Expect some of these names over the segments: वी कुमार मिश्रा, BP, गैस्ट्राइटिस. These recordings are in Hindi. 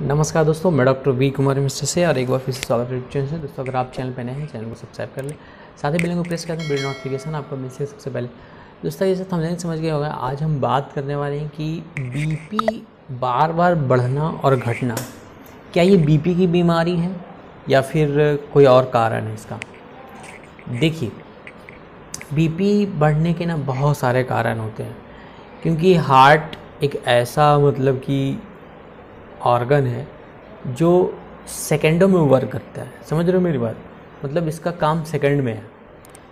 नमस्कार दोस्तों, मैं डॉक्टर वी कुमार मिश्रा से और एक बार फिर से स्वागत है दोस्तों। अगर आप चैनल पर नए हैं, चैनल को सब्सक्राइब कर लें, साथ ही बेल आइकन को प्रेस कर दें, बेल नोटिफिकेशन आपको मिल सके सबसे पहले। दोस्तों ये थंबनेल समझ गए होगा। आज हम बात करने वाले हैं कि बीपी बार बार बढ़ना और घटना, क्या ये बीपी की बीमारी है या फिर कोई और कारण है इसका। देखिए, बीपी बढ़ने के ना बहुत सारे कारण होते हैं, क्योंकि हार्ट एक ऐसा मतलब कि ऑर्गन है जो सेकंडों में वर्क करता है। समझ रहे हो मेरी बात, मतलब इसका काम सेकंड में है।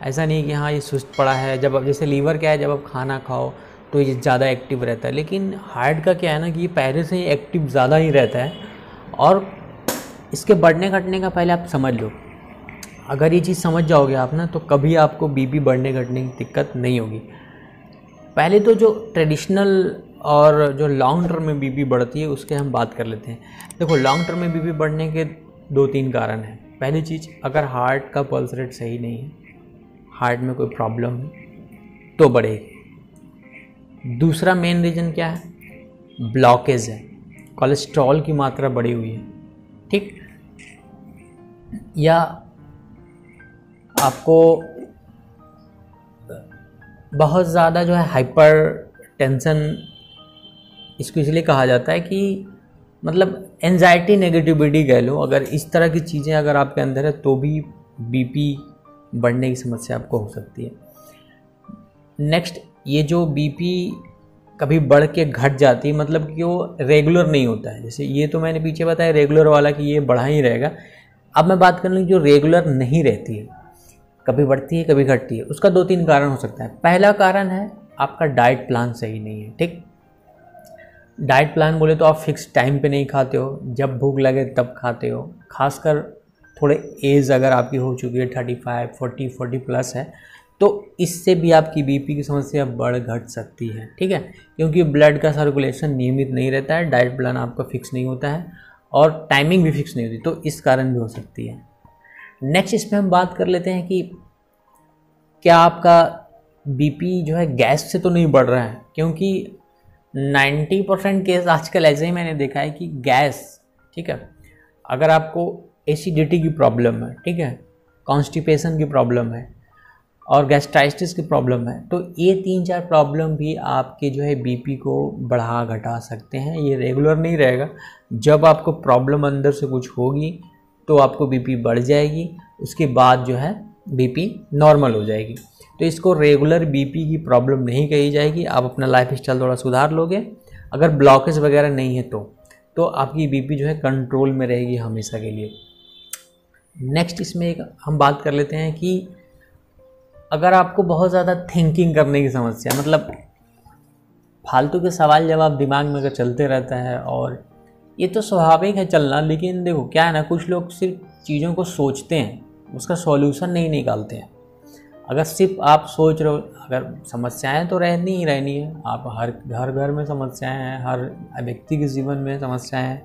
ऐसा नहीं कि हाँ ये सुस्त पड़ा है। जब आप जैसे लीवर क्या है, जब आप खाना खाओ तो ये ज़्यादा एक्टिव रहता है, लेकिन हार्ट का क्या है ना कि ये पहले से ही एक्टिव ज़्यादा ही रहता है। और इसके बढ़ने घटने का पहले आप समझ लो, अगर ये चीज़ समझ जाओगे आप ना, तो कभी आपको बीपी बढ़ने घटने की दिक्कत नहीं होगी। पहले तो जो ट्रेडिशनल और जो लॉन्ग टर्म में बीपी बढ़ती है उसके हम बात कर लेते हैं। देखो, लॉन्ग टर्म में बीपी बढ़ने के 2-3 कारण हैं। पहली चीज़, अगर हार्ट का पल्स रेट सही नहीं है, हार्ट में कोई प्रॉब्लम है तो बढ़ेगी। दूसरा मेन रीज़न क्या है, ब्लॉकेज है, कोलेस्ट्रॉल की मात्रा बढ़ी हुई है, ठीक, या आपको बहुत ज़्यादा जो है हाइपर टेंशन, इसको इसलिए कहा जाता है कि मतलब एंजाइटी नेगेटिविटी कह लो, अगर इस तरह की चीज़ें अगर आपके अंदर है तो भी बीपी बढ़ने की समस्या आपको हो सकती है। नेक्स्ट, ये जो बीपी कभी बढ़ के घट जाती है, मतलब कि वो रेगुलर नहीं होता है। जैसे ये तो मैंने पीछे बताया रेगुलर वाला कि ये बढ़ा ही रहेगा। अब मैं बात कर लूँ जो रेगुलर नहीं रहती है, कभी बढ़ती है कभी घटती है, उसका 2-3 कारण हो सकता है। पहला कारण है आपका डाइट प्लान सही नहीं है, ठीक। डाइट प्लान बोले तो आप फिक्स टाइम पे नहीं खाते हो, जब भूख लगे तब खाते हो। खासकर थोड़े एज अगर आपकी हो चुकी है 35, 40 प्लस है, तो इससे भी आपकी बीपी की समस्या बढ़ घट सकती है, ठीक है, क्योंकि ब्लड का सर्कुलेशन नियमित नहीं रहता है, डाइट प्लान आपका फिक्स नहीं होता है और टाइमिंग भी फिक्स नहीं होती, तो इस कारण भी हो सकती है। नेक्स्ट, इसमें हम बात कर लेते हैं कि क्या आपका बीपी जो है गैस से तो नहीं बढ़ रहा है, क्योंकि 90% केस आजकल ऐसे ही मैंने देखा है कि गैस, ठीक है। अगर आपको एसिडिटी की प्रॉब्लम है, ठीक है, कॉन्स्टिपेशन की प्रॉब्लम है और गैस्ट्राइटिस की प्रॉब्लम है, तो ये 3-4 प्रॉब्लम भी आपके जो है बीपी को बढ़ा घटा सकते हैं। ये रेगुलर नहीं रहेगा, जब आपको प्रॉब्लम अंदर से कुछ होगी तो आपको बीपी बढ़ जाएगी, उसके बाद जो है बीपी नॉर्मल हो जाएगी, तो इसको रेगुलर बीपी की प्रॉब्लम नहीं कही जाएगी। आप अपना लाइफ स्टाइल थोड़ा सुधार लोगे, अगर ब्लॉकेज वगैरह नहीं है तो आपकी बीपी जो है कंट्रोल में रहेगी हमेशा के लिए। नेक्स्ट, इसमें एक हम बात कर लेते हैं कि अगर आपको बहुत ज़्यादा थिंकिंग करने की समस्या, मतलब फालतू के सवाल जवाब दिमाग में अगर चलते रहता है, और ये तो स्वाभाविक है चलना, लेकिन देखो क्या है ना, कुछ लोग सिर्फ चीज़ों को सोचते हैं, उसका सॉल्यूशन नहीं निकालते हैं। अगर सिर्फ आप सोच रहे हो, अगर समस्याएं तो रहनी ही रहनी है, आप हर घर में समस्याएं हैं, हर व्यक्ति के जीवन में समस्याएं हैं,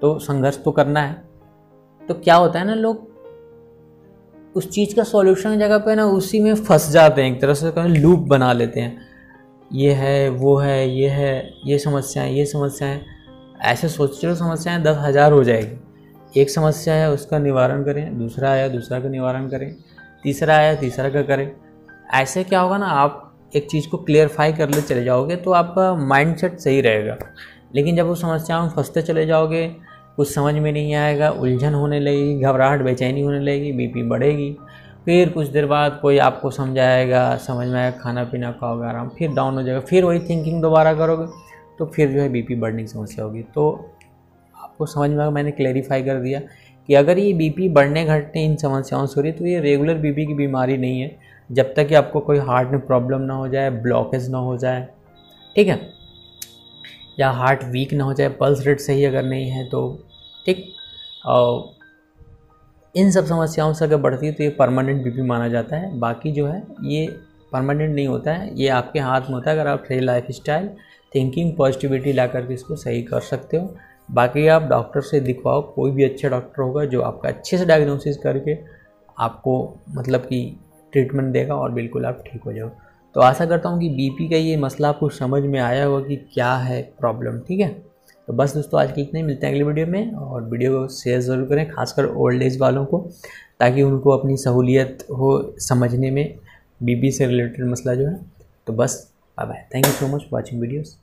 तो संघर्ष तो करना है। तो क्या होता है ना, लोग उस चीज़ का सॉल्यूशन की जगह पे ना उसी में फंस जाते हैं, एक तरह से कहें लूप बना लेते हैं, ये है वो है, ये है, ये समस्याएँ, ये समस्याएँ, ऐसे सोचते रहो, समस्याएँ 10,000 हो जाएगी। एक समस्या है उसका निवारण करें, दूसरा आया दूसरा का निवारण करें, तीसरा आया तीसरा का करें। ऐसे क्या होगा ना, आप एक चीज़ को क्लियरफाई कर ले चले जाओगे तो आपका माइंडसेट सही रहेगा, लेकिन जब उस समस्याओं में फंसते चले जाओगे, कुछ समझ में नहीं आएगा, उलझन होने लगेगी, घबराहट बेचैनी होने लगेगी, बीपी बढ़ेगी। फिर कुछ देर बाद कोई आपको समझाएगा, समझ में आएगा, खाना पीना खाओगे, आराम, फिर डाउन हो जाएगा, फिर वही थिंकिंग दोबारा करोगे, तो फिर जो है बीपी बढ़ने की समस्या होगी। तो आपको समझ में आएगा, मैंने क्लेरिफाई कर दिया कि अगर ये बीपी बढ़ने घटने इन समस्याओं से हो रही है तो ये रेगुलर बीपी की बीमारी नहीं है, जब तक कि आपको कोई हार्ट में प्रॉब्लम ना हो जाए, ब्लॉकेज ना हो जाए, ठीक है, या हार्ट वीक ना हो जाए, पल्स रेट सही अगर नहीं है तो, ठीक। और इन सब समस्याओं से अगर बढ़ती है तो ये परमानेंट बीपी माना जाता है। बाकी जो है ये परमानेंट नहीं होता है, ये आपके हाथ में होता है, अगर आप सही लाइफ स्टाइल, थिंकिंग, पॉजिटिविटी ला करके इसको सही कर सकते हो। बाकी आप डॉक्टर से दिखवाओ, कोई भी अच्छा डॉक्टर होगा जो आपका अच्छे से डायग्नोसिस करके आपको मतलब कि ट्रीटमेंट देगा और बिल्कुल आप ठीक हो जाओ। तो आशा करता हूँ कि बीपी का ये मसला आपको समझ में आया होगा कि क्या है प्रॉब्लम, ठीक है। तो बस दोस्तों आज के इतना ही, मिलते हैं अगली वीडियो में, और वीडियो को शेयर ज़रूर करें खासकर ओल्ड एज वालों को, ताकि उनको अपनी सहूलियत हो समझने में बीपी से रिलेटेड मसला जो है। तो बस bye bye, thank you so much watching videos.